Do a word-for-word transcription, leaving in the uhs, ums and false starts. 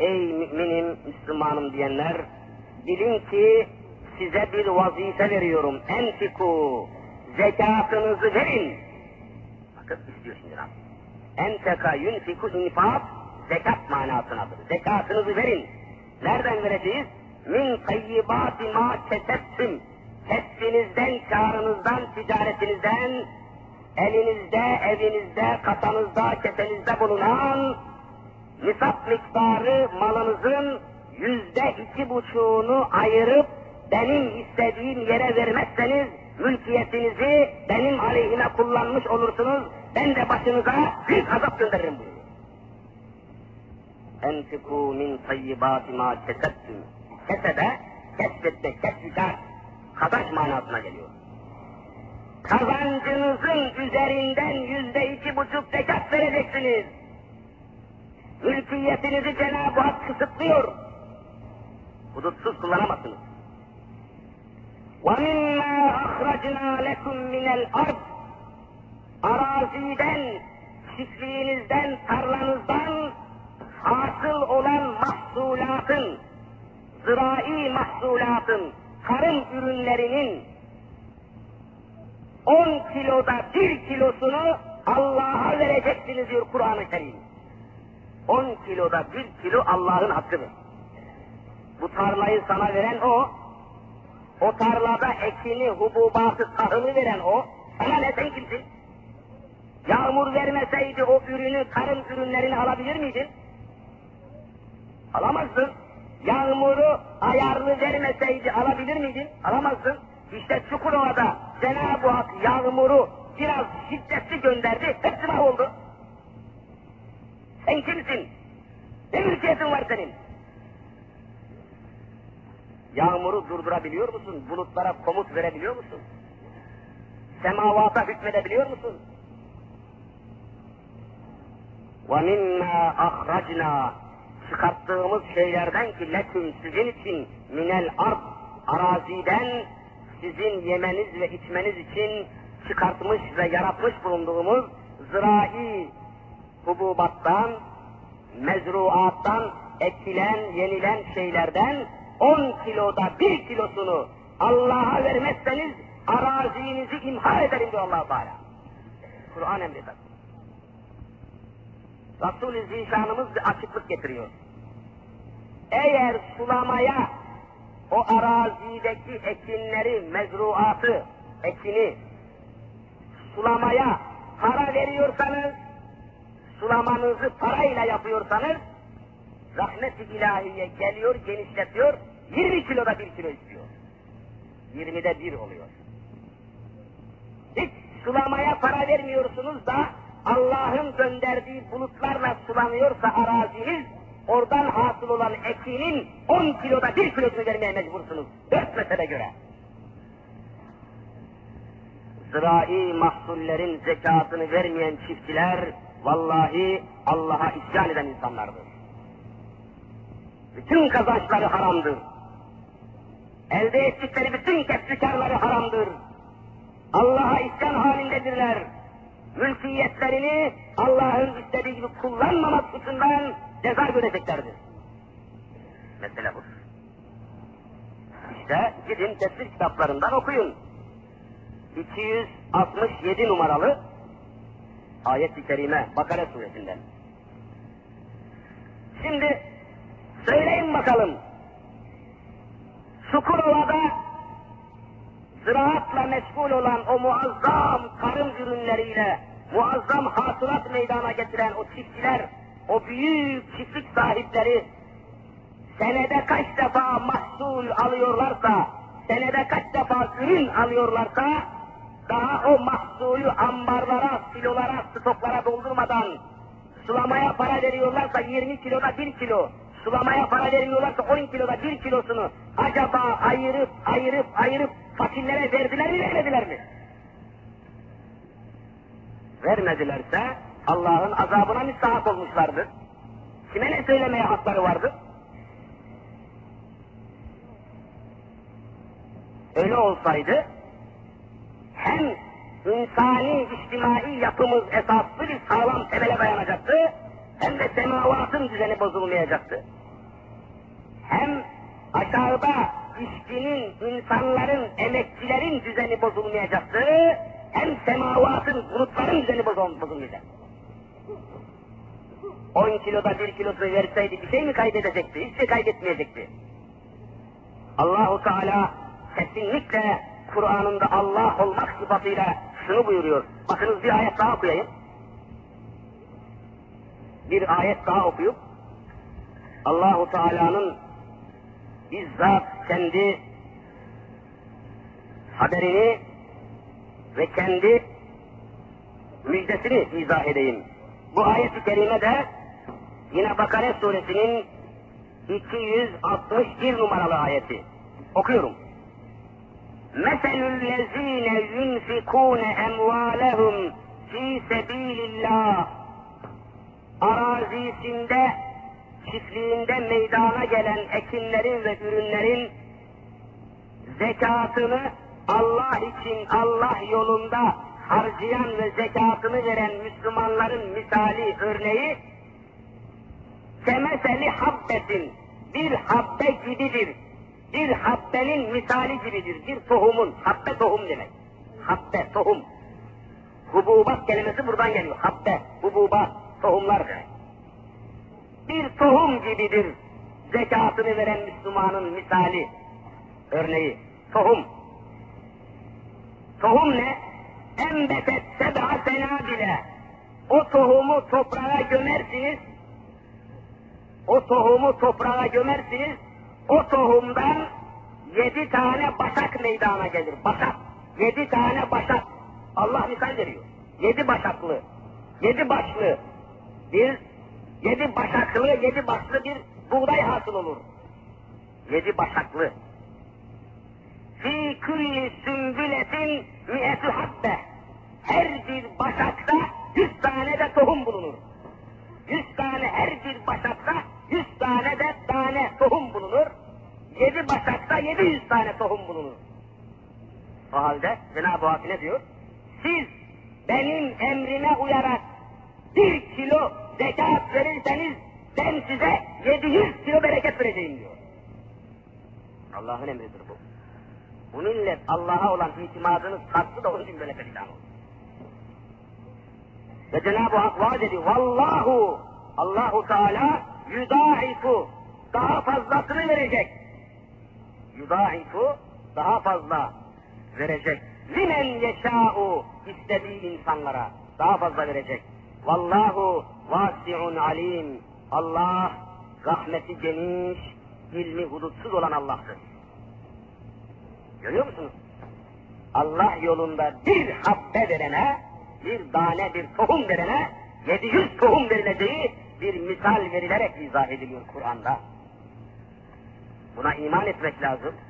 ey müminim, Müslümanım diyenler, bilin ki size bir vazife veriyorum. Enfiku, zekatınızı verin. Bakın istiyor şimdi Rabbim. Enfeka, yunfiku, infak, zekat manasınadır. Zekatınızı verin. Nereden vereceğiz? Min tayyibati ma kesebtüm. Kesbinizden, kârınızdan, ticaretinizden, elinizde, evinizde, katanızda, kesenizde bulunan nisap miktarı malınızın yüzde iki buçuğunu ayırıp benim istediğim yere vermezseniz mülkiyetinizi benim aleyhime kullanmış olursunuz. Ben de başınıza büyük azap gönderirim buyuruyor. Enfikû min tayyibâti mâ kesettüm. Kesede, kesbette, kesbikâr, kazanç manasına geliyor. Kazancınızın üzerinden yüzde iki buçuk zekat vereceksiniz. Mülkiyetinizi Cenab-ı Hak kısıtlıyor. Hudutsuz kullanamazsınız. وَمِنَّا اَخْرَجْنَا لَكُمْ مِنَ الْأَرْضِ Araziden, çiftliğinizden, tarlanızdan hasıl olan mahsulatın, ziraî mahsulatın, tarım ürünlerinin on kiloda bir kilosunu Allah'a vereceksiniz diyor Kur'an-ı Kerim. on kiloda bir kilo Allah'ın hakkıdır. Bu tarlayı sana veren o, o tarlada ekini, hububatı, tahını veren o, sana ne, sen kimsin? Yağmur vermeseydi o ürünü, tarım ürünlerini alabilir miydin? Alamazsın. Yağmuru ayarlı vermeseydi alabilir miydin? Alamazsın. İşte Çukurova'da Cenab-ı Hak yağmuru biraz şiddetli gönderdi, hepsi mahvoldu. Sen kimsin? Ne mülkiyetin var senin? Yağmuru durdurabiliyor musun? Bulutlara komut verebiliyor musun? Semavata hükmedebiliyor musun? وَمِنَّا اَخْرَجْنَا Çıkarttığımız şeylerden ki leküm sizin için minel ard araziden sizin yemeniz ve içmeniz için çıkartmış ve yaratmış bulunduğumuz zirai hububattan, mezruattan, ekilen, yenilen şeylerden on kiloda bir kilosunu Allah'a vermezseniz arazinizi imha ederim diyor Allah-u Teala. Kur'an emreder. Resul-i Zişanımız bir açıklık getiriyor. Eğer sulamaya o arazideki ekinleri, mezruatı, ekini sulamaya para veriyorsanız, sulamanızı parayla yapıyorsanız, rahmet-i ilahiye geliyor, genişletiyor, yirmi kiloda bir kilo istiyor. yirmide bir oluyor. Hiç sulamaya para vermiyorsunuz da, Allah'ın gönderdiği bulutlarla sulanıyorsa araziniz, oradan hasıl olan ekinin on kiloda bir kilosunu vermeye mecbursunuz. Dört mesele göre. Zirai mahsullerin zekatını vermeyen çiftçiler, vallahi Allah'a isyan eden insanlardır. Bütün kazançları haramdır. Elde ettikleri bütün kesbikârları haramdır. Allah'a isyan halindedirler. Mülkiyetlerini Allah'ın istediği gibi kullanmamak suçundan ceza göreceklerdir. Mesele bu. İşte gidin tefsir kitaplarından okuyun. iki yüz altmış yedi numaralı ayet-i kerime Bakara suresinden. Şimdi söyleyin bakalım. Çukurova'da ziraatla meşgul olan o muazzam tarım ürünleriyle muazzam hasılat meydana getiren o çiftçiler, o büyük çiftlik sahipleri senede kaç defa mahsul alıyorlarsa, senede kaç defa ürün alıyorlarsa daha o mahsulü ambarlara, silolara, stoklara doldurmadan sulamaya para veriyorlarsa yirmi kiloda bir kilo, sulamaya para vermiyorlarsa on kiloda bir kilosunu acaba ayırıp ayırıp ayırıp fakirlere verdiler mi, vermediler mi? Vermedilerse Allah'ın azabına müstahak olmuşlardır. Kime ne söylemeye hakları vardır? Öyle olsaydı hem insani, içtimai yapımız esaslı bir sağlam temele dayanacaktı, hem de semavatın düzeni bozulmayacaktı. hem aşağıda işçinin, insanların, emekçilerin düzeni bozulmayacaktı, hem semavatın, bulutların düzeni bozulmayacak. on kiloda bir kilosu verseydi bir şey mi kaybedecekti? Hiç şey kaybetmeyecekti. Allah-u Teala kesinlikle Kur'an'ında Allah olmak sıfatıyla şunu buyuruyor. Bakınız, bir ayet daha okuyayım. Bir ayet daha okuyup Allah-u Teala'nın bizzat kendi haberini ve kendi müjdesini izah edeyim. Bu ayet-i kerime de yine Bakara suresinin iki yüz altmış bir numaralı ayeti. Okuyorum. مَثَلُ الَّذ۪ينَ يُنْفِكُونَ اَمْوَالَهُمْ ف۪ي سَب۪يلِ اللّٰهِ Arazisinde, çiftliğinde meydana gelen ekinlerin ve ürünlerin zekatını Allah için, Allah yolunda harcayan ve zekatını veren Müslümanların misali, örneği كَمَثَلِ حَبَّةٍ bir habbe gibidir. Bir habbenin misali gibidir. Bir tohumun, habbe tohum demek. Habbe, tohum. Hububat kelimesi buradan geliyor. Habbe, hububat, tohumlar demek. Bir tohum gibidir zekatını veren Müslümanın misali, örneği. Tohum. Tohum ne? Embetet seb'a senabile. O tohumu toprağa gömersiniz. O tohumu toprağa gömersiniz. O tohumdan yedi tane başak meydana gelir. Başak. Yedi tane başak. Allah misal veriyor. Yedi başaklı. Yedi başlı. Bir, yedi başaklı, yedi başlı bir buğday hasıl olur. Yedi başaklı. Fî külli sümbületin mi'etü habbe. Her bir başakta yüz tane de tohum bulunur. Yüz tane, her bir başakta yüz tane de tane tohum bulunur. Yedi başakta yedi yüz tane tohum bulunur. O halde Cenab-ı Hak ne diyor? Siz benim emrime uyarak bir kilo zekat verirseniz ben size yedi yüz kilo bereket vereceğim diyor. Allah'ın emridir bu. Bu millet Allah'a olan itimadınız sattı da onun için böyle perişan oldu. Ve Cenab-ı Hak vaat ediyor. Vallahu, Allahu Teala yudaifu, daha fazlasını verecek. Yudaifu, daha fazla verecek. Limen yeşâ'u, istediği insanlara daha fazla verecek. Vallahu vâsi'un alim. Allah rahmeti geniş, ilmi hudutsuz olan Allah'tır. Görüyor musunuz? Allah yolunda bir habbe verene, bir tane, bir tohum verene yedi yüz tohum verileceği bir misal verilerek izah ediliyor Kur'an'da. Buna iman etmek lazım.